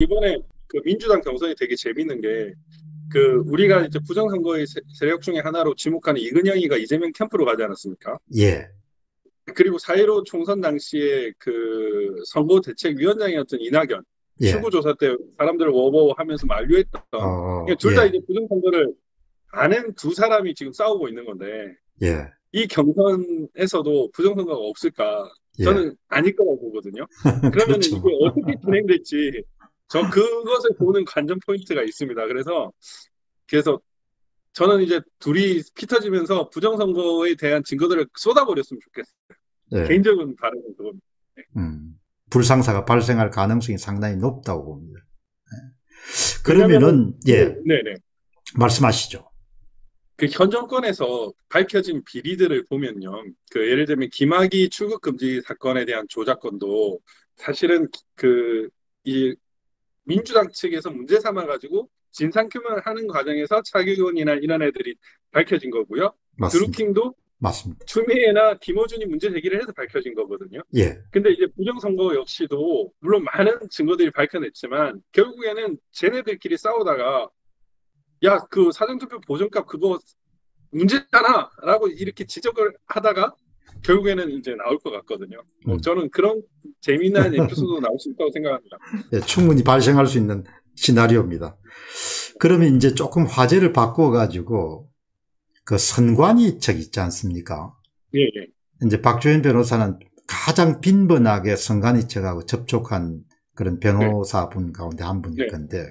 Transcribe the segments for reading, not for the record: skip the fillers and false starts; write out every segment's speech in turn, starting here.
이번에 그 민주당 경선이 되게 재밌는 게 그 우리가 이제 부정선거의 세력 중에 하나로 지목하는 이근영이가 이재명 캠프로 가지 않았습니까? 예. 그리고 4.15 총선 당시에 그 선거대책위원장이었던 이낙연 출구조사 때 사람들을 워버워하면서 만류했던 그러니까 둘 다 이제 부정선거를 안 한 두 사람이 지금 싸우고 있는 건데 이 경선에서도 부정선거가 없을까? 저는 아닐 거라고 보거든요. 그러면 그렇죠. 이게 어떻게 진행될지 저 그것을 보는 관전 포인트가 있습니다. 그래서 저는 이제 둘이 피 터지면서 부정선거에 대한 증거들을 쏟아버렸으면 좋겠어요. 네. 개인적인 바람은 그겁니다. 네. 불상사가 발생할 가능성이 상당히 높다고 봅니다. 네. 그러면은 네네. 말씀하시죠. 그 현 정권에서 밝혀진 비리들을 보면요, 그 예를 들면 김학의 출국 금지 사건에 대한 조작건도 사실은 그 이 민주당 측에서 문제 삼아가지고 진상규명을 하는 과정에서 차기원이나 이런 애들이 밝혀진 거고요. 맞습니다. 드루킹도 맞습니다. 추미애나 김어준이 문제 제기를 해서 밝혀진 거거든요. 근데 이제 부정선거 역시도 물론 많은 증거들이 밝혀냈지만 결국에는 쟤네들끼리 싸우다가 야, 그 사전투표 보정값 그거 문제잖아 라고 이렇게 지적을 하다가 결국에는 이제 나올 것 같거든요. 저는 그런 재미난 에피소드도 나올 수 있다고 생각합니다. 예, 충분히 발생할 수 있는 시나리오입니다. 그러면 이제 조금 화제를 바꿔가지고 그 선관위책 있지 않습니까? 예. 이제 박주현 변호사는 가장 빈번하게 선관위책하고 접촉한 그런 변호사분 가운데 한 분일 건데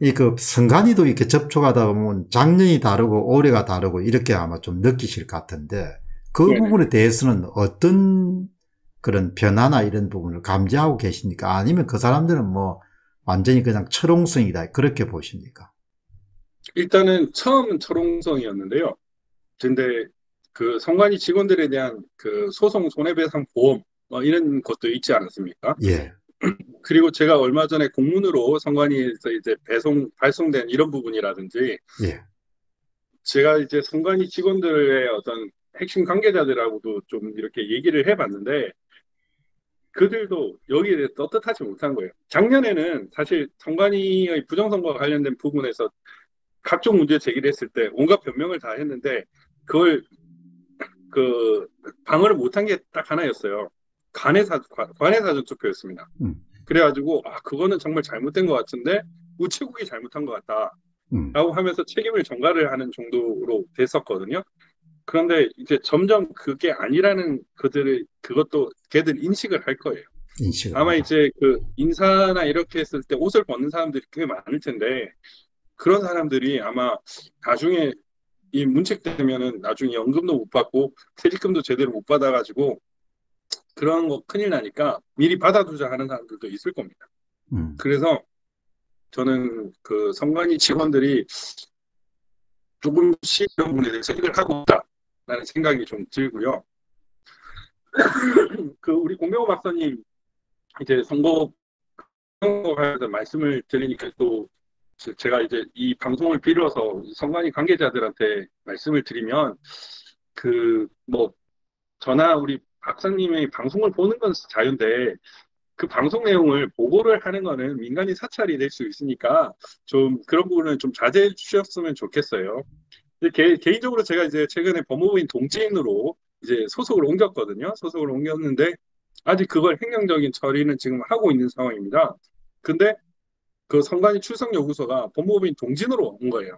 이 그 선관위도 이렇게 접촉하다 보면 작년이 다르고 올해가 다르고 이렇게 아마 좀 느끼실 것 같은데 그 부분에 대해서는 어떤 그런 변화나 이런 부분을 감지하고 계십니까? 아니면 그 사람들은 뭐 완전히 그냥 철옹성이다 그렇게 보십니까? 일단은 처음은 철옹성이었는데요. 근데 그 선관위 직원들에 대한 그 소송 손해배상 보험 뭐 이런 것도 있지 않았습니까? 예. 그리고 제가 얼마 전에 공문으로 선관위에서 이제 발송된 이런 부분이라든지 제가 이제 선관위 직원들의 어떤 핵심 관계자들하고도 좀 이렇게 얘기를 해봤는데 그들도 여기에 대해 떳떳하지 못한 거예요. 작년에는 사실 선관위의 부정선거와 관련된 부분에서 각종 문제 제기를 했을 때 온갖 변명을 다 했는데 그걸 그 방어를 못한 게 딱 하나였어요. 관외사전 투표였습니다. 그래가지고 아 그거는 정말 잘못된 것 같은데 우체국이 잘못한 것 같다 라고 하면서 책임을 전가를 하는 정도로 됐었거든요. 그런데 이제 점점 그게 아니라는 그것도 걔들 인식을 할 거예요. 아마 이제 그 인사나 이렇게 했을 때 옷을 벗는 사람들이 꽤 많을 텐데 그런 사람들이 아마 나중에 이 문책되면은 나중에 연금도 못 받고 퇴직금도 제대로 못 받아가지고 그런 거 큰일 나니까 미리 받아두자 하는 사람들도 있을 겁니다. 그래서 저는 그 선관위 직원들이 조금씩 이런 부분에 대해서 생각을 하고 있다라는 생각이 좀 들고요. 그 우리 공병호 박사님 이제 선거에서 말씀을 드리니까 또 제가 이제 이 방송을 빌어서 선관위 관계자들한테 말씀을 드리면 그 뭐 저나 우리 박사님의 방송을 보는 건 자유인데 그 방송 내용을 보고를 하는 거는 민간인 사찰이 될 수 있으니까 좀 그런 부분은 좀 자제해 주셨으면 좋겠어요. 개인적으로 제가 이제 최근에 법무부인 동지인으로 이제 소속을 옮겼거든요. 소속을 옮겼는데 아직 그걸 행정적인 처리는 지금 하고 있는 상황입니다. 근데 그 선관위 출석 요구서가 법무부인 동진으로 온 거예요.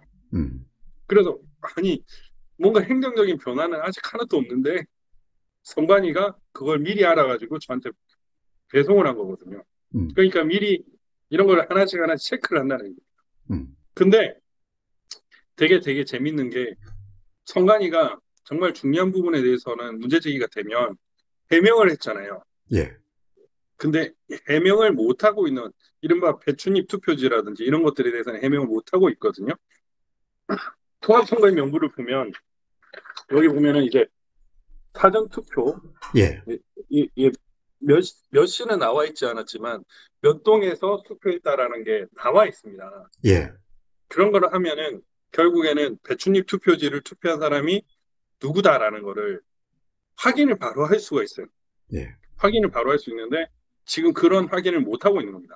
그래서 아니 뭔가 행정적인 변화는 아직 하나도 없는데 선관위가 그걸 미리 알아가지고 저한테 배송을 한 거거든요. 그러니까 미리 이런 걸 하나씩 체크를 한다는 겁니다. 근데 되게 재밌는 게 선관위가 정말 중요한 부분에 대해서는 문제 제기가 되면 해명을 했잖아요. 근데 해명을 못하고 있는 이른바 배춧잎 투표지라든지 이런 것들에 대해서는 해명을 못하고 있거든요. 통합선거의 명부를 보면 여기 보면은 이제 사전투표 몇 시는 나와 있지 않았지만 몇 동에서 투표했다라는 게 나와 있습니다. 그런 걸 하면은 결국에는 배춧잎 투표지를 투표한 사람이 누구다라는 거를 확인을 바로 할 수가 있어요. 확인을 바로 할 수 있는데 지금 그런 확인을 못하고 있는 겁니다.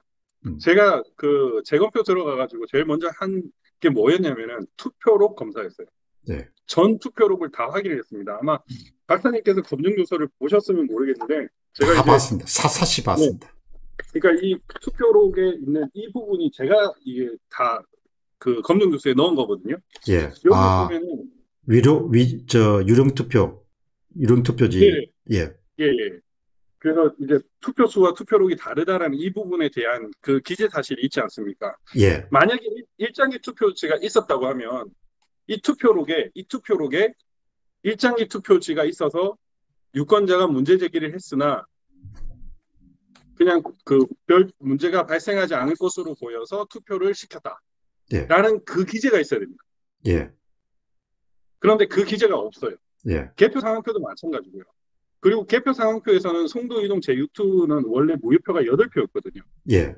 제가 그 재검표 들어가가지고 제일 먼저 한 게 뭐였냐면은 투표록 검사였어요. 네. 전 투표록을 다 확인했습니다. 아마 박사님께서 검증조서를 보셨으면 모르겠는데 제가 다 봤습니다. 사사시 봤습니다. 네. 그러니까 이 투표록에 있는 이 부분이 제가 이게 다 그 검증조서에 넣은 거거든요. 예. 여기 보면은 유령 투표지. 네. 예. 예. 예. 그래서 이제 투표수와 투표록이 다르다라는 이 부분에 대한 그 기재 사실이 있지 않습니까? 예. 만약에 일장기 투표지가 있었다고 하면 이 투표록에 일장기 투표지가 있어서 유권자가 문제 제기를 했으나 그냥 그 별 문제가 발생하지 않을 것으로 보여서 투표를 시켰다라는 예. 그 기재가 있어야 됩니다. 예. 그런데 그 기재가 없어요. 예. 개표 상황표도 마찬가지고요. 그리고 개표 상황표에서는 송도이동 제6투는 원래 무효표가 8표였거든요. 예.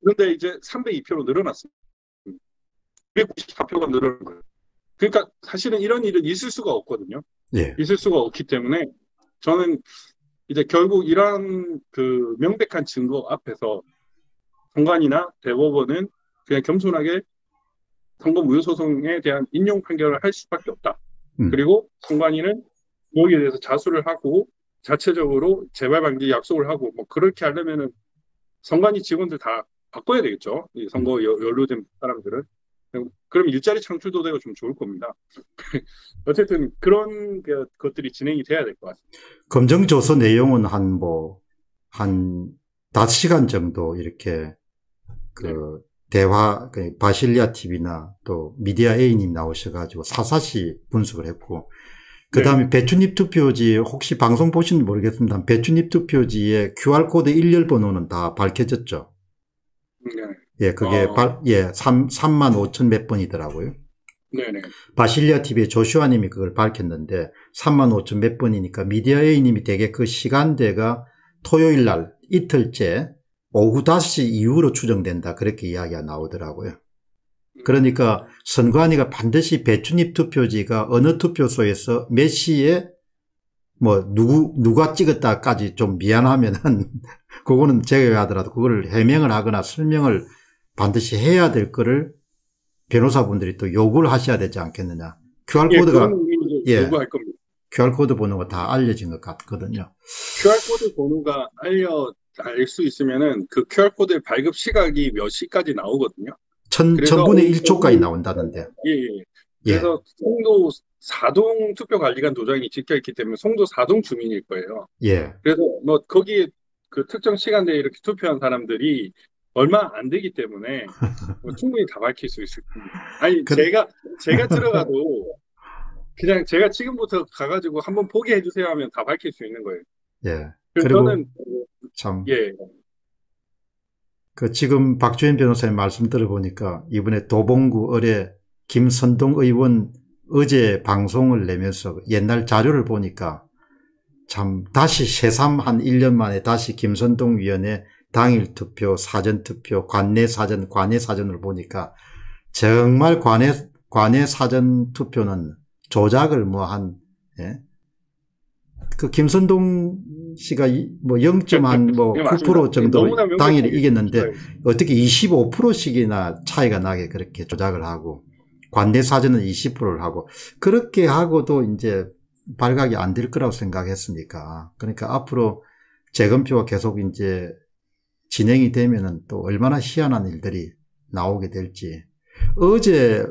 그런데 이제 302표로 늘어났습니다. 194표가 늘어난 거예요. 그러니까 사실은 이런 일은 있을 수가 없거든요. 예. 있을 수가 없기 때문에 저는 이제 결국 이러한 그 명백한 증거 앞에서 정관이나 대법원은 그냥 겸손하게 선거 무효 소송에 대한 인용 판결을 할 수밖에 없다. 그리고 정관이는 여기에 대해서 자수를 하고 자체적으로 재발 방지 약속을 하고 뭐 그렇게 하려면은 선관위 직원들 다 바꿔야 되겠죠. 이 선거 연루된 사람들은. 그럼 일자리 창출도 되고 좀 좋을 겁니다. 어쨌든 그런 것들이 진행이 돼야 될 것 같습니다. 검증조서 내용은 한 5시간 정도 이렇게 그 네. 대화 바실리아 TV나 또 미디어 A님 나오셔가지고 사사시 분석을 했고. 그 다음에 네. 배춧잎 투표지 혹시 방송 보시는지 모르겠습니다. 배춧잎 투표지의 QR코드 일렬 번호는 다 밝혀졌죠. 네. 예, 그게 예, 35,000몇 번이더라고요. 네네. 바실리아 TV의 조슈아 님이 그걸 밝혔는데 35,000몇 번이니까 미디어 A님이 되게 그 시간대가 토요일 날 이틀째 오후 5시 이후로 추정된다. 그렇게 이야기가 나오더라고요. 그러니까 선관위가 반드시 배춧잎 투표지가 어느 투표소에서 몇 시에 뭐 누가 찍었다까지 좀 미안하면은 그거는 제외하더라도 그거를 해명을 하거나 설명을 반드시 해야 될 거를 변호사분들이 또 요구를 하셔야 되지 않겠느냐. QR코드가 예, 요구할 겁니다. QR코드 번호가 다 알려진 것 같거든요. QR코드 번호가 알 수 있으면은 그 QR코드의 발급 시각이 몇 시까지 나오거든요. 천분의 1초까지 나온다는데. 예. 그래서 송도 4동 투표관리관 도장이 찍혀있기 때문에 송도 4동 주민일 거예요. 예. 그래서 뭐 거기에 그 특정 시간대에 이렇게 투표한 사람들이 얼마 안 되기 때문에 뭐 충분히 다 밝힐 수 있을 겁니다. 아니 제가 들어가도 그냥 제가 지금부터 가가지고 한번 보게 해주세요 하면 다 밝힐 수 있는 거예요. 예. 그리고 저는 참. 예. 그 지금 박주현 변호사님 말씀 들어보니까 이번에 도봉구 의뢰 김선동 의원 어제 방송을 내면서 옛날 자료를 보니까 참 다시 새삼 한 1년 만에 다시 김선동 위원의 당일 투표, 사전 투표, 관내 사전, 관외 사전을 보니까 정말 관외 사전 투표는 조작을 예? 그 김선동 씨가 뭐 0.9% 정도 당일에 이겼는데 어떻게 25%씩이나 차이가 나게 그렇게 조작을 하고 관내 사전은 20%를 하고 그렇게 하고도 이제 발각이 안 될 거라고 생각했으니까 그러니까 앞으로 재검표가 계속 이제 진행이 되면은 또 얼마나 희한한 일들이 나오게 될지 어제